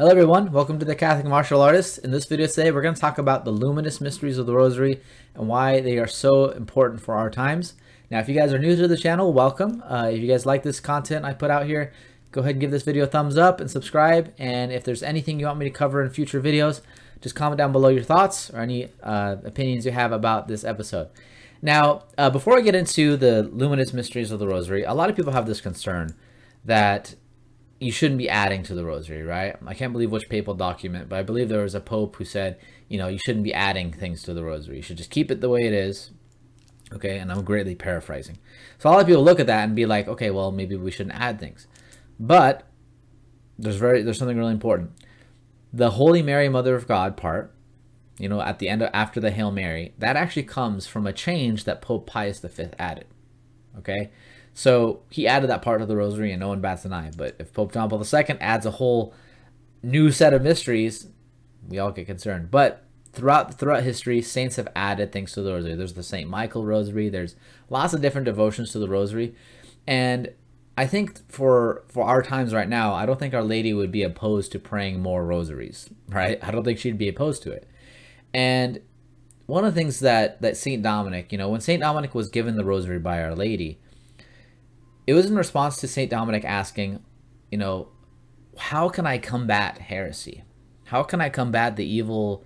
Hello everyone, welcome to the Catholic Martial Artist. In this video today, we're going to talk about the luminous mysteries of the Rosary and why they are so important for our times. Now, if you guys are new to the channel, welcome. If you guys like this content I put out here, go ahead and give this video a thumbs up and subscribe. And if there's anything you want me to cover in future videos, just comment down below your thoughts or any opinions you have about this episode. Now, before I get into the luminous mysteries of the Rosary, a lot of people have this concern that you shouldn't be adding to the Rosary, right? I can't believe which papal document, but I believe there was a pope who said, you know, you shouldn't be adding things to the Rosary. You should just keep it the way it is, okay? And I'm greatly paraphrasing. So a lot of people look at that and be like, okay, well, maybe we shouldn't add things. But there's something really important. The Holy Mary, Mother of God part, you know, at the end of, after the Hail Mary, that actually comes from a change that Pope Pius V added, okay? So he added that part of the Rosary and no one bats an eye. But if Pope John Paul II adds a whole new set of mysteries, we all get concerned. But throughout history, saints have added things to the Rosary. There's the St. Michael Rosary. There's lots of different devotions to the Rosary. And I think for our times right now, I don't think Our Lady would be opposed to praying more rosaries, right? I don't think she'd be opposed to it. And one of the things that St. Dominic, you know, when St. Dominic was given the Rosary by Our Lady, it was in response to St. Dominic asking, you know, how can I combat heresy? How can I combat the evil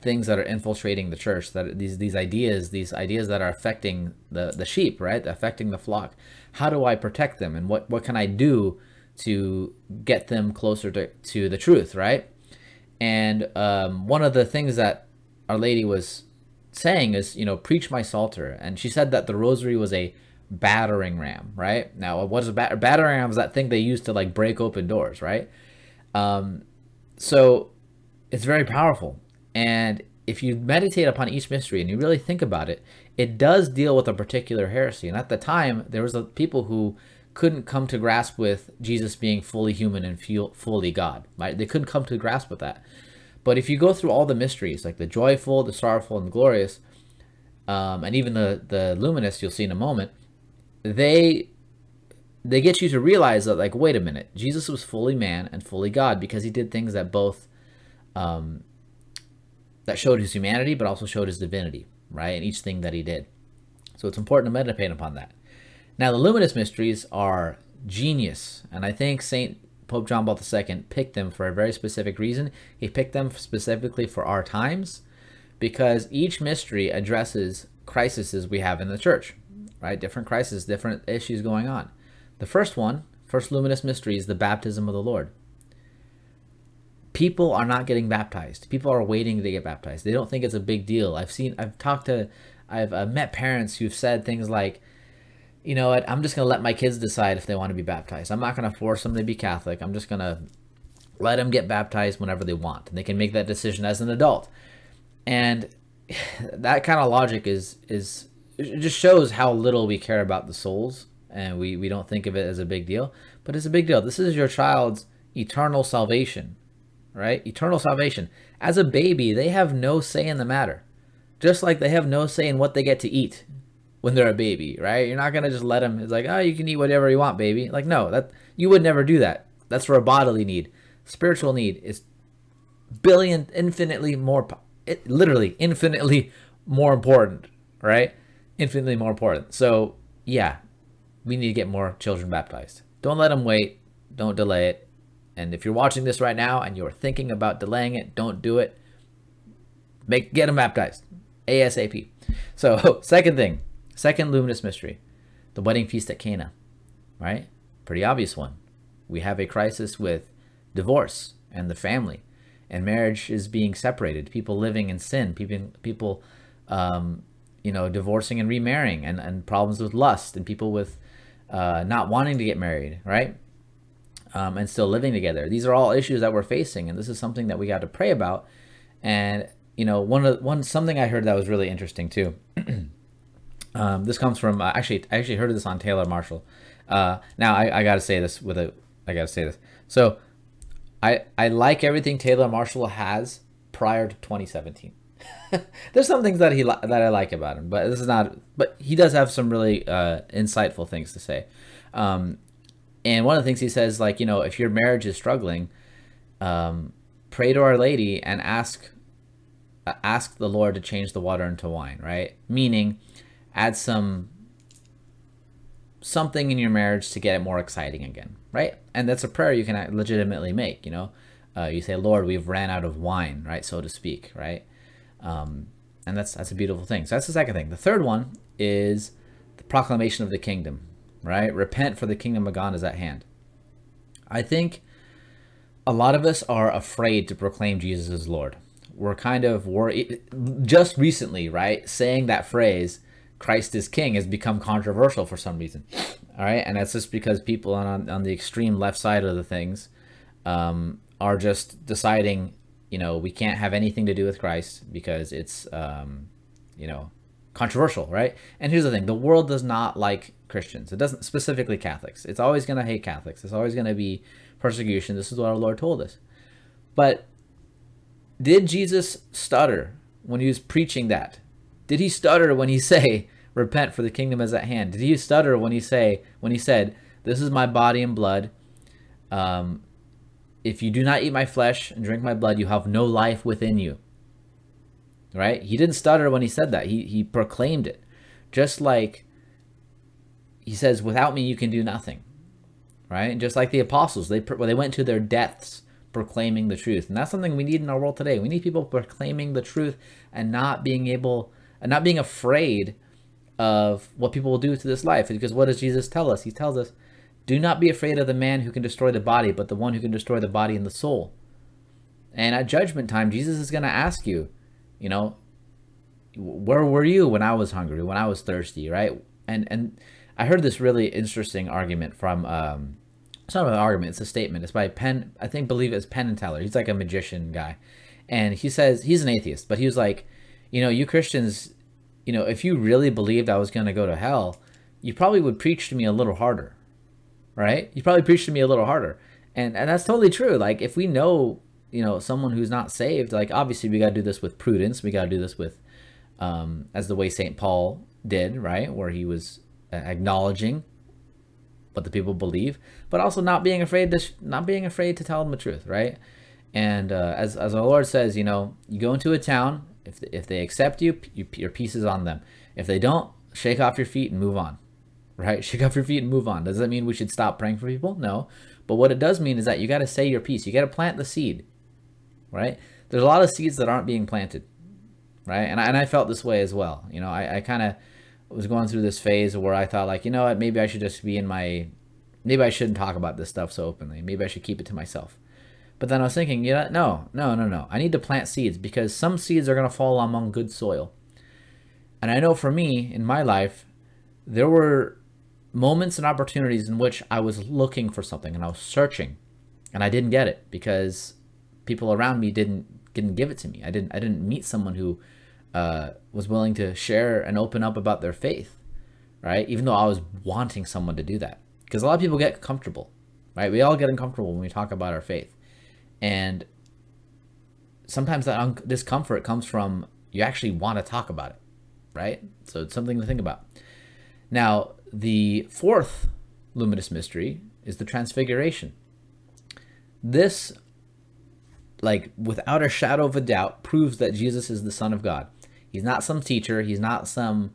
things that are infiltrating the church, that these ideas that are affecting the sheep, right? Affecting the flock. How do I protect them? And what can I do to get them closer to the truth, right? And one of the things that Our Lady was saying is, you know, preach my Psalter. And she said that the Rosary was a battering ram, right? Now, what is a battering ram? Is that thing they use to like break open doors, right? So it's very powerful. And if you meditate upon each mystery and you really think about it, it does deal with a particular heresy. And at the time, there was people who couldn't come to grasp with Jesus being fully human and fully God, right? They couldn't come to grasp with that. But if you go through all the mysteries, like the joyful, the sorrowful, and the glorious, and even the luminous, you'll see in a moment, they get you to realize that, like, wait a minute, Jesus was fully man and fully God because he did things that both that showed his humanity but also showed his divinity, right? In each thing that he did. So it's important to meditate upon that. Now, the luminous mysteries are genius, and I think Pope John Paul II picked them for a very specific reason. He picked them specifically for our times because each mystery addresses crises we have in the church, right? Different crises, different issues going on. The first luminous mystery is the baptism of the Lord. People are not getting baptized. People are waiting to get baptized. They don't think it's a big deal. I've met parents who've said things like, you know what, I'm just going to let my kids decide if they want to be baptized. I'm not going to force them to be Catholic. I'm just going to let them get baptized whenever they want. And they can make that decision as an adult. And that kind of logic is it just shows how little we care about the souls, and we don't think of it as a big deal, but it's a big deal. This is your child's eternal salvation, right? Eternal salvation. As a baby, they have no say in the matter, just like they have no say in what they get to eat when they're a baby, right? You're not going to just let them, it's like, oh, you can eat whatever you want, baby. Like, no, that you would never do that. That's for a bodily need. Spiritual need is infinitely more important, right? Infinitely more important. So yeah, we need to get more children baptized. Don't let them wait. Don't delay it. And if you're watching this right now and you're thinking about delaying it, don't do it. Get them baptized ASAP. So second luminous mystery, the wedding feast at Cana, right? Pretty obvious one. We have a crisis with divorce and the family, and marriage is being separated. People living in sin. People you know, divorcing and remarrying, and problems with lust, and people with not wanting to get married, right? And still living together. These are all issues that we're facing, and this is something that we got to pray about. And, you know, something I heard that was really interesting too. This comes from I actually heard of this on Taylor Marshall. Now I got to say this So I like everything Taylor Marshall has prior to 2017. There's some things that I like about him, but this is not. But he does have some really insightful things to say. And one of the things he says, like, you know, if your marriage is struggling, pray to Our Lady and ask the Lord to change the water into wine, right? Meaning, add something in your marriage to get it more exciting again, right? And that's a prayer you can legitimately make, you know? You say, Lord, we've ran out of wine, right? So to speak, right? And that's a beautiful thing. So that's the second thing. The third one is the proclamation of the kingdom, right? Repent, for the kingdom of God is at hand. I think a lot of us are afraid to proclaim Jesus as Lord. We're kind of worried. Just recently, right, saying that phrase, Christ is King, has become controversial for some reason. All right, and that's just because people on the extreme left side of the things are just deciding, you know, we can't have anything to do with Christ because it's, you know, controversial, right? And here's the thing: the world does not like Christians. It doesn't, specifically Catholics. It's always going to hate Catholics. It's always going to be persecution. This is what our Lord told us. But did Jesus stutter when he was preaching that? Did he stutter when he say, repent, for the kingdom is at hand? Did he stutter when he said, this is my body and blood. If you do not eat my flesh and drink my blood, you have no life within you. Right? He didn't stutter when he said that. He proclaimed it. Just like he says, without me, you can do nothing. Right? And just like the apostles, they went to their deaths proclaiming the truth. And that's something we need in our world today. We need people proclaiming the truth and not being afraid of what people will do to this life. Because what does Jesus tell us? He tells us, do not be afraid of the man who can destroy the body, but the one who can destroy the body and the soul. And at judgment time, Jesus is going to ask you, you know, where were you when I was hungry, when I was thirsty, right? And I heard this really interesting argument from, it's not an argument, it's a statement. It's by Penn, I believe it's Penn and Teller. He's like a magician guy. And he says, he's an atheist, but he was like, you know, you Christians, you know, if you really believed I was going to go to hell, you probably would preach to me a little harder, right? You probably preach to me a little harder. And that's totally true. Like, if we know, you know, someone who's not saved, like, obviously we got to do this with prudence. We got to do this with, as the way St. Paul did, right? Where he was acknowledging what the people believe, but also not being afraid to tell them the truth, right? And as our Lord says, you know, you go into a town, if they accept you, your peace is on them. If they don't, shake off your feet and move on, right? Shake off your feet and move on. Does that mean we should stop praying for people? No. But what it does mean is that you got to say your piece. You got to plant the seed, right? There's a lot of seeds that aren't being planted, right? And I felt this way as well. You know, I kind of was going through this phase where I thought, like, you know what, maybe I should just be in my, maybe I shouldn't talk about this stuff so openly. Maybe I should keep it to myself. But then I was thinking, you know, no. I need to plant seeds, because some seeds are going to fall among good soil. And I know for me, in my life, there were moments and opportunities in which I was looking for something and I was searching and I didn't get it because people around me didn't give it to me. I didn't meet someone who was willing to share and open up about their faith, right? Even though I was wanting someone to do that, because a lot of people get comfortable, right? We all get uncomfortable when we talk about our faith. And sometimes that discomfort comes from you actually want to talk about it, right? So it's something to think about. Now, the fourth luminous mystery is the transfiguration. This, like, without a shadow of a doubt, proves that Jesus is the Son of God. He's not some teacher. He's not some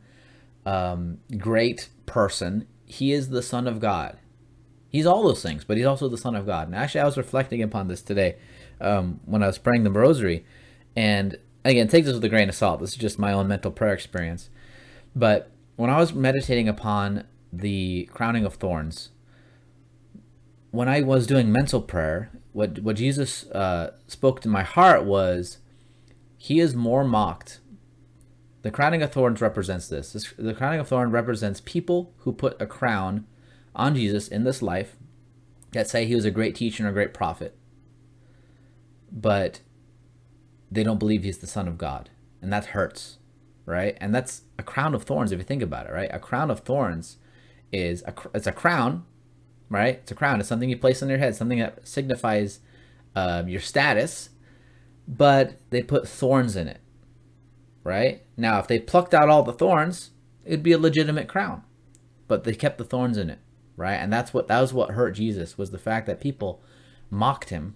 great person. He is the Son of God. He's all those things, but he's also the Son of God. And actually, I was reflecting upon this today when I was praying the rosary. And again, take this with a grain of salt. This is just my own mental prayer experience. But when I was meditating upon the crowning of thorns, when I was doing mental prayer, what Jesus spoke to my heart was, he is more mocked. The crowning of thorns represents this. The crowning of thorns represents people who put a crown on Jesus in this life, that say he was a great teacher and a great prophet, but they don't believe he's the Son of God. And that hurts, right? And that's a crown of thorns, if you think about it, right? A crown of thorns is, it's a crown, right? It's a crown. It's something you place on your head, something that signifies your status, but they put thorns in it, right? Now, if they plucked out all the thorns, it'd be a legitimate crown, but they kept the thorns in it. Right? And that was what hurt Jesus, was the fact that people mocked him,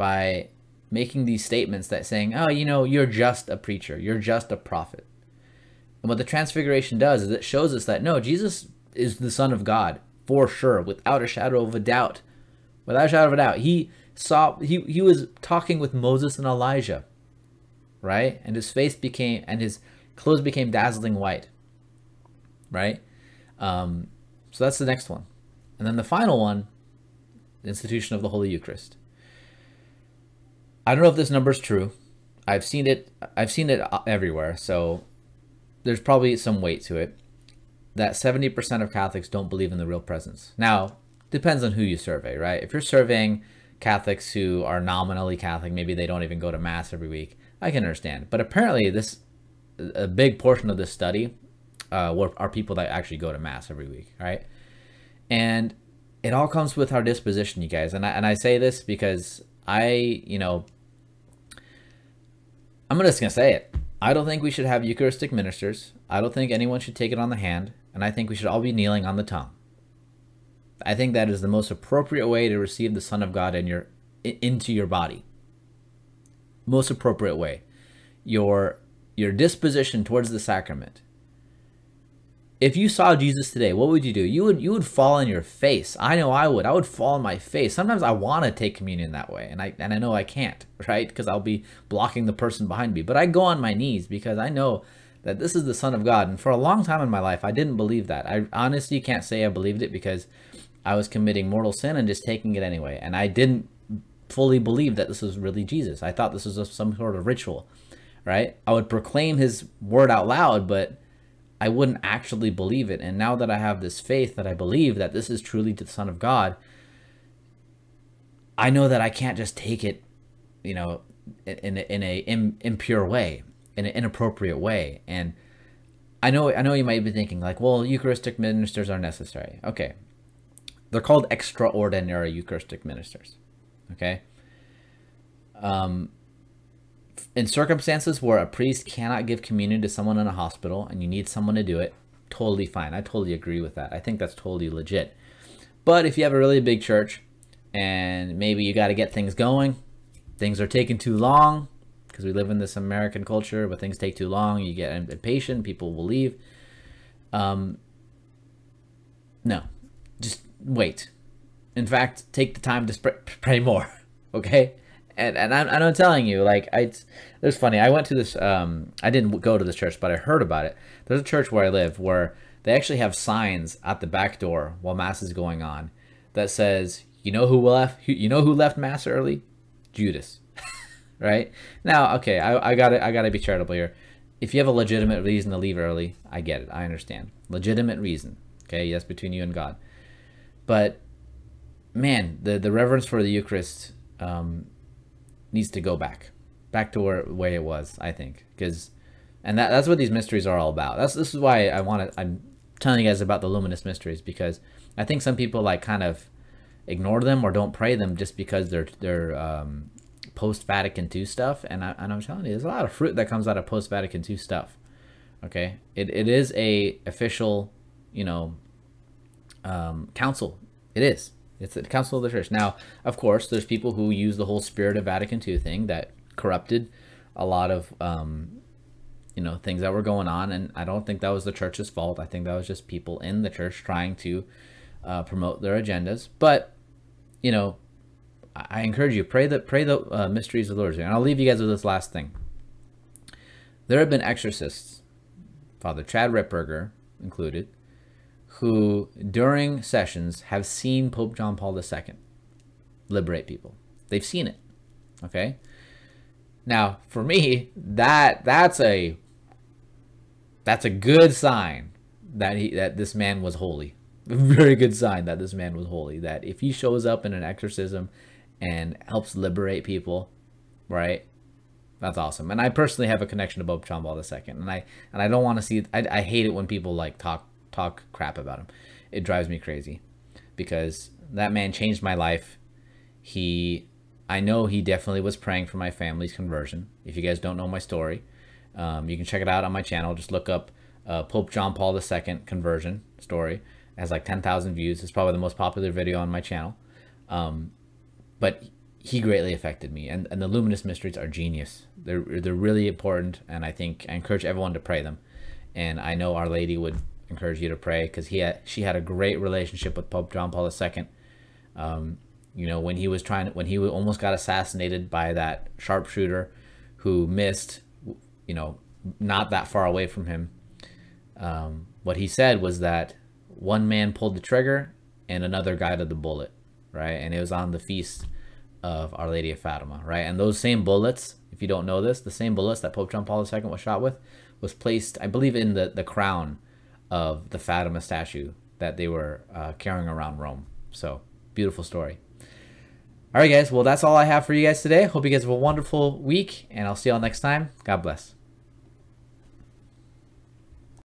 by making these statements that saying, oh, you know, you're just a preacher, you're just a prophet. And what the Transfiguration does is it shows us that, no, Jesus is the Son of God, for sure, without a shadow of a doubt. Without a shadow of a doubt. He was talking with Moses and Elijah, right? And his face became, and his clothes became dazzling white, right? So that's the next one. And then the final one, the institution of the Holy Eucharist. I don't know if this number is true. I've seen it everywhere, so there's probably some weight to it, that 70% of Catholics don't believe in the real presence. Now, depends on who you survey, right? If you're surveying Catholics who are nominally Catholic, maybe they don't even go to Mass every week, I can understand. But apparently a big portion of this study are people that actually go to Mass every week, right? And it all comes with our disposition, you guys. And I say this because I'm just going to say it. I don't think we should have Eucharistic ministers. I don't think anyone should take it on the hand. And I think we should all be kneeling on the tongue. I think that is the most appropriate way to receive the Son of God into your body. Most appropriate way. Your disposition towards the sacrament. If you saw Jesus today, what would you do? You would fall on your face. I know I would. I would fall on my face. Sometimes I want to take communion that way, and I know I can't, right? Because I'll be blocking the person behind me. But I go on my knees because I know that this is the Son of God. And for a long time in my life, I didn't believe that. I honestly can't say I believed it because I was committing mortal sin and just taking it anyway. And I didn't fully believe that this was really Jesus. I thought this was some sort of ritual, right? I would proclaim his word out loud, but I wouldn't actually believe it. And now that I have this faith that I believe that this is truly the Son of God, I know that I can't just take it, you know, in an impure way, in an inappropriate way. And I know you might be thinking like, well, Eucharistic ministers are necessary. Okay. They're called extraordinary Eucharistic ministers. Okay. In circumstances where a priest cannot give communion to someone in a hospital and you need someone to do it, totally fine. I totally agree with that. I think that's totally legit. But if you have a really big church and maybe you got to get things going, things are taking too long because we live in this American culture, but things take too long. You get impatient. People will leave. No, just wait. In fact, take the time to pray more. Okay. And I'm telling you, like, there's funny, I went to this, I didn't go to this church, but I heard about it. There's a church where I live where they actually have signs at the back door while Mass is going on that says, you know who left Mass early? Judas, right? Now, okay, I gotta be charitable here. If you have a legitimate reason to leave early, I get it, I understand. Legitimate reason, okay, that's between you and God. But, man, the reverence for the Eucharist, needs to go back to where it was, I think, because, and that's what these mysteries are all about. This is why I'm telling you guys about the Luminous Mysteries, because I think some people like kind of ignore them or don't pray them just because they're post Vatican II stuff. And I'm telling you, there's a lot of fruit that comes out of post Vatican II stuff. Okay, it is a official, council. It is. It's the Council of the Church. Now, of course, there's people who use the whole spirit of Vatican II thing that corrupted a lot of, things that were going on. And I don't think that was the church's fault. I think that was just people in the church trying to promote their agendas. But, I encourage you, pray the mysteries of the Lord's Day. And I'll leave you guys with this last thing. There have been exorcists, Father Chad Ripperger included, who during sessions have seen Pope John Paul II liberate people. They've seen it, okay? Now, for me, that's a good sign that this man was holy. A very good sign that this man was holy, that if he shows up in an exorcism and helps liberate people, right? That's awesome. And I personally have a connection to Pope John Paul II, and I don't want to see, I hate it when people like talk crap about him. It drives me crazy because that man changed my life. I know he definitely was praying for my family's conversion. If you guys don't know my story, you can check it out on my channel. Just look up Pope John Paul II conversion story. It has like 10,000 views. It's probably the most popular video on my channel. But he greatly affected me. And the Luminous Mysteries are genius. They're really important, and I think I encourage everyone to pray them. And I know Our Lady would encourage you to pray, because she had a great relationship with Pope John Paul II. You know, when he almost got assassinated by that sharpshooter who missed, you know, not that far away from him. What he said was that one man pulled the trigger and another guided the bullet, right? And it was on the feast of Our Lady of Fatima, right? And those same bullets, if you don't know this, the same bullets that Pope John Paul II was shot with was placed, I believe, in the crown of the Fatima statue that they were carrying around Rome. So, beautiful story. All right, guys. Well, that's all I have for you guys today. Hope you guys have a wonderful week, and I'll see y'all next time. God bless.